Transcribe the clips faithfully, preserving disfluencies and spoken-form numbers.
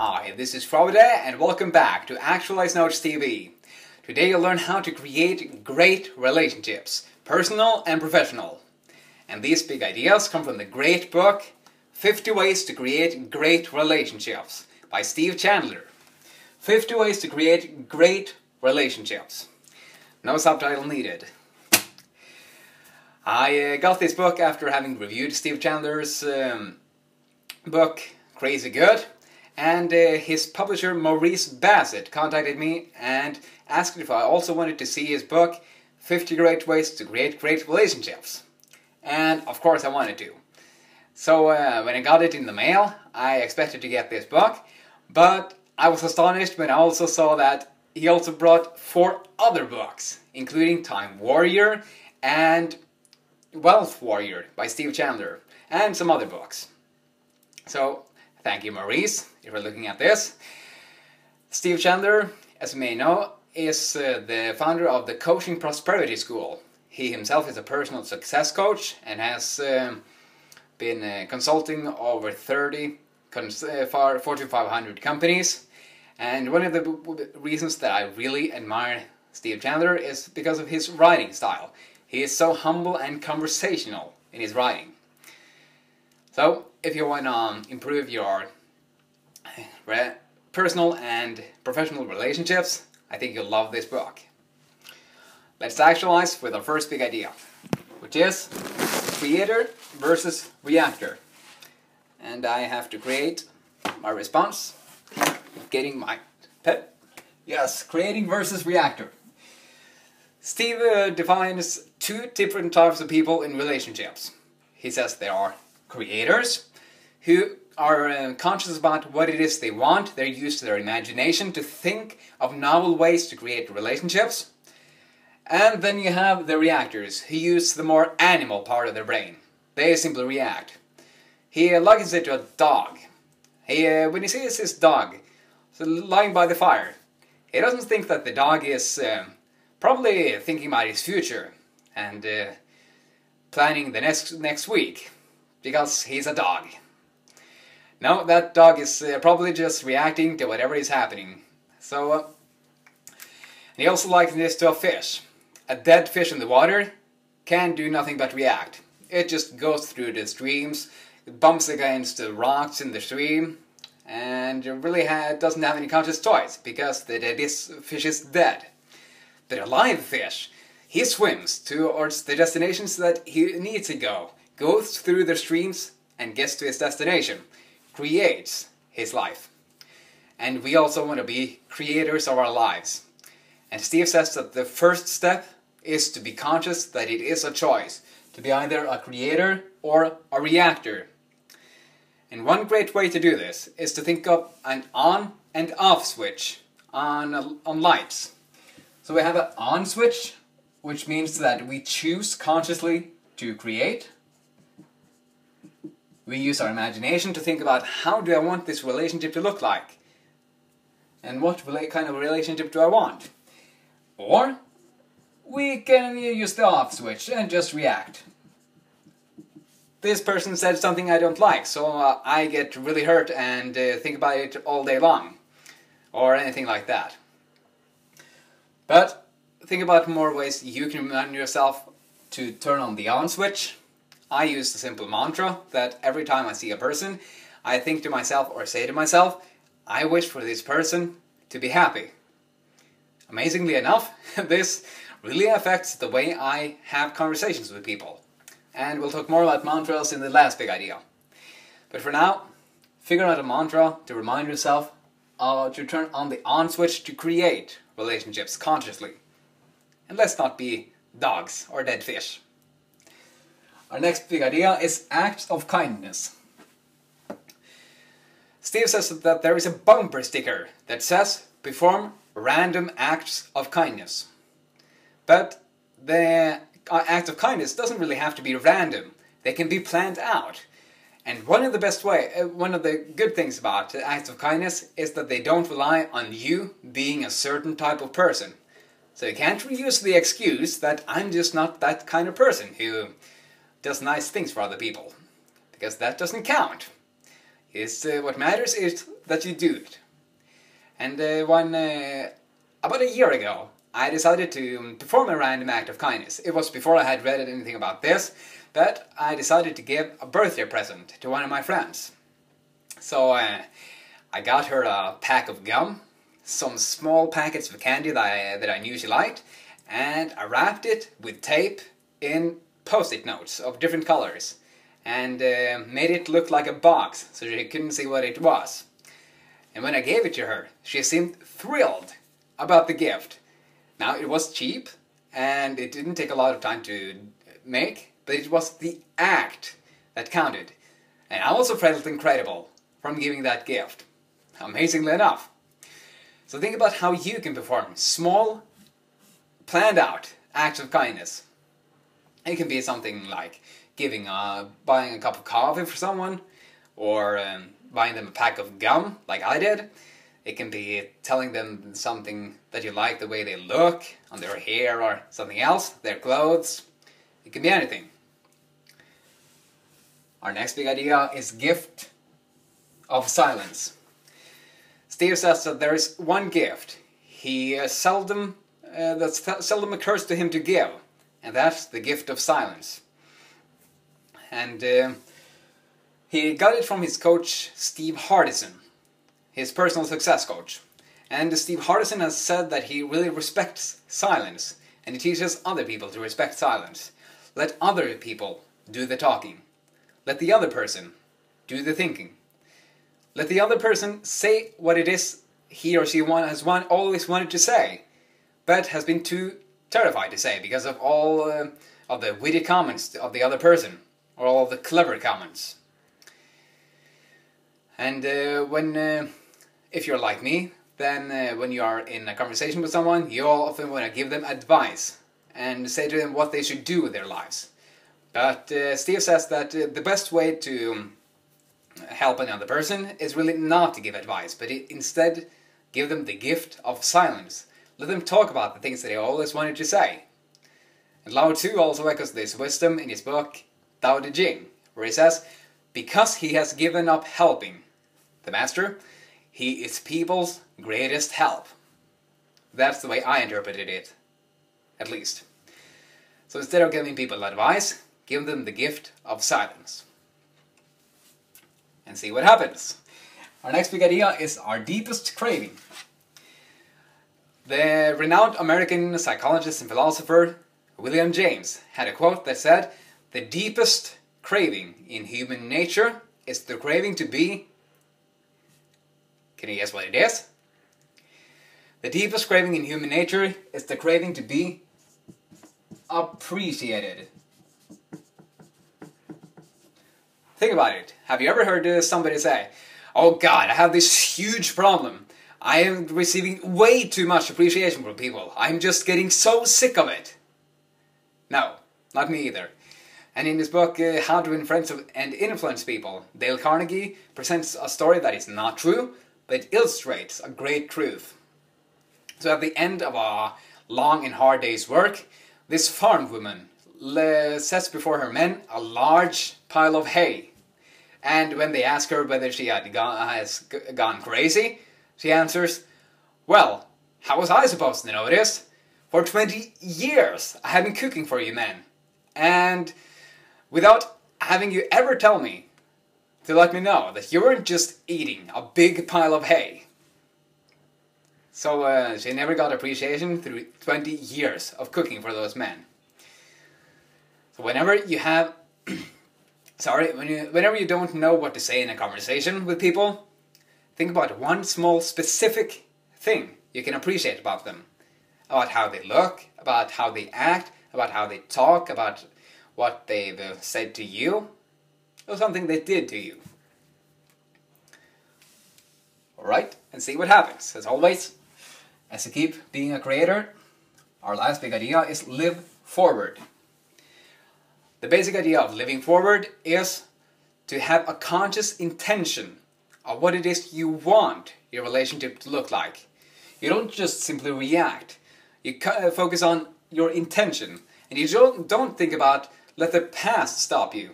Hi, this is Frode and welcome back to Actualize Knowledge T V. Today you'll learn how to create great relationships, personal and professional. And these big ideas come from the great book, fifty Ways to Create Great Relationships by Steve Chandler. fifty Ways to Create Great Relationships. No subtitle needed. I uh, got this book after having reviewed Steve Chandler's um, book, Crazy Good. And uh, his publisher Maurice Bassett contacted me and asked if I also wanted to see his book, fifty Great Ways to Create Great Relationships. And of course I wanted to. So uh, when I got it in the mail, I expected to get this book, but I was astonished when I also saw that he also brought four other books, including Time Warrior and Wealth Warrior by Steve Chandler, and some other books. So thank you, Maurice, if you're looking at this. Steve Chandler, as you may know, is uh, the founder of the Coaching Prosperity School. He himself is a personal success coach and has um, been uh, consulting over thirty cons uh, Fortune five hundred companies. And one of the b reasons that I really admire Steve Chandler is because of his writing style. He is so humble and conversational in his writing. So, if you want to um, improve your re personal and professional relationships, I think you'll love this book. Let's actualize with our first big idea, which is creator versus reactor. And I have to create my response, getting my pet. Yes, creating versus reactor. Steve uh, defines two different types of people in relationships. He says they are creators, who are uh, conscious about what it is they want. They use their imagination to think of novel ways to create relationships. And then you have the reactors, who use the more animal part of their brain. They simply react. He uh, likens it to a dog. He, uh, when he sees his dog so lying by the fire, he doesn't think that the dog is uh, probably thinking about his future and uh, planning the next next week, because he's a dog. No, that dog is uh, probably just reacting to whatever is happening. So, uh, and he also likened this to a fish. A dead fish in the water can do nothing but react. It just goes through the streams, bumps against the rocks in the stream, and really ha doesn't have any conscious choice, because the dead is, fish is dead. But a live fish, he swims towards the destinations that he needs to go, goes through the streams and gets to his destination, creates his life. And we also want to be creators of our lives. And Steve says that the first step is to be conscious that it is a choice, to be either a creator or a reactor. And one great way to do this is to think of an on and off switch on, on lights. So we have an on switch, which means that we choose consciously to create. We use our imagination to think about, how do I want this relationship to look like? And what kind of relationship do I want? Or we can use the off switch and just react. This person said something I don't like, so uh, I get really hurt and uh, think about it all day long. Or anything like that. But think about more ways you can remind yourself to turn on the on switch. I use the simple mantra that every time I see a person, I think to myself or say to myself, I wish for this person to be happy. Amazingly enough, this really affects the way I have conversations with people. And we'll talk more about mantras in the last big idea. But for now, figure out a mantra to remind yourself uh, to turn on the on switch to create relationships consciously. And let's not be dogs or dead fish. Our next big idea is acts of kindness. Steve says that there is a bumper sticker that says, perform random acts of kindness. But the act of kindness doesn't really have to be random. They can be planned out. And one of the best way, one of the good things about acts of kindness is that they don't rely on you being a certain type of person. So you can't reuse the excuse that I'm just not that kind of person who does nice things for other people, because that doesn't count. is uh, what matters is that you do it. And uh, one, uh, about a year ago, I decided to perform a random act of kindness. It was before I had read anything about this, but I decided to give a birthday present to one of my friends. So uh, I got her a pack of gum, some small packets of candy that I, that I knew she liked, and I wrapped it with tape in post-it notes of different colors, and uh, made it look like a box so she couldn't see what it was. And when I gave it to her, she seemed thrilled about the gift. Now, it was cheap, and it didn't take a lot of time to make, but it was the act that counted. And I also felt incredible from giving that gift, amazingly enough. So think about how you can perform small, planned out acts of kindness. It can be something like giving a, buying a cup of coffee for someone, or um, buying them a pack of gum, like I did. It can be telling them something that you like, the way they look, on their hair or something else, their clothes. It can be anything. Our next big idea is gift of silence. Steve says that there is one gift he uh, seldom uh, that seldom occurs to him to give, and that's the gift of silence. And uh, he got it from his coach Steve Hardison, his personal success coach. And Steve Hardison has said that he really respects silence, and he teaches other people to respect silence. Let other people do the talking. Let the other person do the thinking. Let the other person say what it is he or she want, has want, always wanted to say, but has been too terrified to say because of all uh, of the witty comments of the other person, or all of the clever comments. And uh, when, uh, if you're like me, then uh, when you are in a conversation with someone, you often want to give them advice and say to them what they should do with their lives. But uh, Steve says that uh, the best way to help another person is really not to give advice, but instead give them the gift of silence. Let them talk about the things that they always wanted to say. And Lao Tzu also echoes this wisdom in his book Tao Te Ching, where he says, because he has given up helping the master, he is people's greatest help. That's the way I interpreted it, at least. So instead of giving people advice, give them the gift of silence. And see what happens. Our next big idea is our deepest craving. The renowned American psychologist and philosopher William James had a quote that said, "The deepest craving in human nature is the craving to be..." Can you guess what it is? The deepest craving in human nature is the craving to be appreciated. Think about it. Have you ever heard uh, somebody say, "Oh God, I have this huge problem. I am receiving way too much appreciation from people. I'm just getting so sick of it." No, not me either. And in his book, uh, How to Win Friends and Influence People, Dale Carnegie presents a story that is not true, but it illustrates a great truth. So at the end of a long and hard day's work, this farm woman sets before her men a large pile of hay. And when they ask her whether she had gone, has gone crazy, she answers, "Well, how was I supposed to know this? For twenty years I have been cooking for you men, and without having you ever tell me, to let me know that you weren't just eating a big pile of hay." So uh, she never got appreciation through twenty years of cooking for those men. So whenever you have, sorry, when you, whenever you don't know what to say in a conversation with people, think about one small specific thing you can appreciate about them. About how they look, about how they act, about how they talk, about what they've said to you, or something they did to you. Alright, and see what happens. As always, as you keep being a creator, our last big idea is live forward. The basic idea of living forward is to have a conscious intention of what it is you want your relationship to look like. You don't just simply react. You focus on your intention, and you don't think about let the past stop you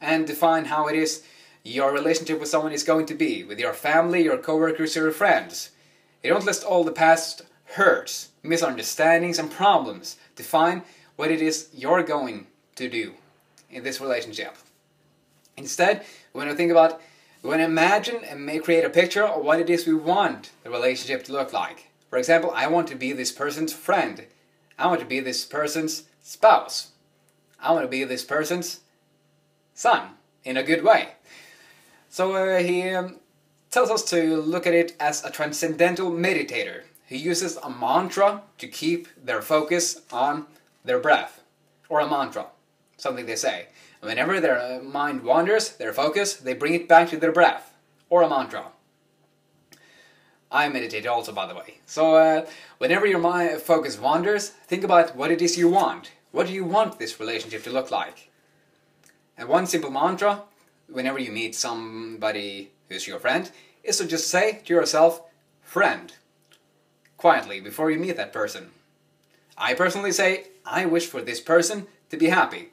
and define how it is your relationship with someone is going to be, with your family, your coworkers, or your friends. They don't list all the past hurts, misunderstandings, and problems. Define what it is you're going to do in this relationship. Instead, when I think about, when I imagine and may create a picture of what it is we want the relationship to look like. For example, I want to be this person's friend. I want to be this person's spouse. I want to be this person's son, in a good way. So uh, he um, tells us to look at it as a transcendental meditator who uses a mantra to keep their focus on their breath, or a mantra, something they say. And whenever their mind wanders, their focus, they bring it back to their breath, or a mantra. I meditate also, by the way. So uh, whenever your mind focus wanders, think about what it is you want. What do you want this relationship to look like? And one simple mantra, whenever you meet somebody who's your friend, is to just say to yourself, friend, quietly, before you meet that person. I personally say, I wish for this person to be happy.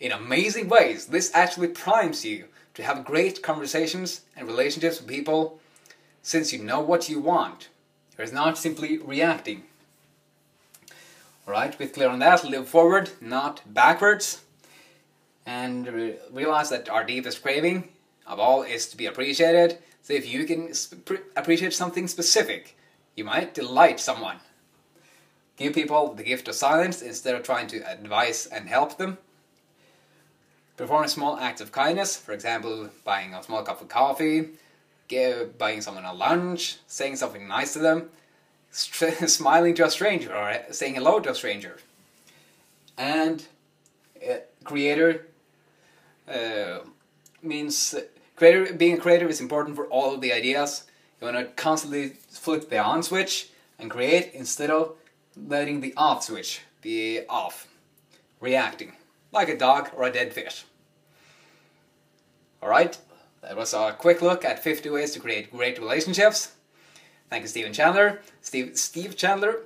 In amazing ways, this actually primes you to have great conversations and relationships with people, since you know what you want. It's not simply reacting. Alright, we're clear on that. Live forward, not backwards. And re realize that our deepest craving of all is to be appreciated. So if you can appreciate something specific, you might delight someone. Give people the gift of silence instead of trying to advise and help them. Perform small acts of kindness, for example, buying a small cup of coffee, give, buying someone a lunch, saying something nice to them, smiling to a stranger, or saying hello to a stranger. And Uh, creator uh, means uh, creator. Being a creator is important for all of the ideas. You want to constantly flip the on switch and create instead of letting the off switch be off, reacting like a dog or a dead fish. Alright, that was a quick look at fifty ways to create great relationships. Thank you, Steven Chandler. Steve, Steve Chandler.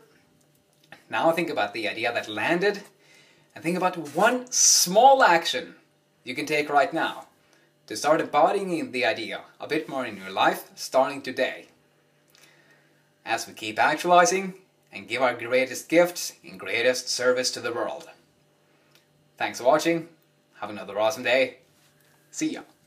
Now think about the idea that landed. And think about one small action you can take right now to start embodying the idea a bit more in your life, starting today. As we keep actualizing and give our greatest gifts in greatest service to the world. Thanks for watching. Have another awesome day. See ya.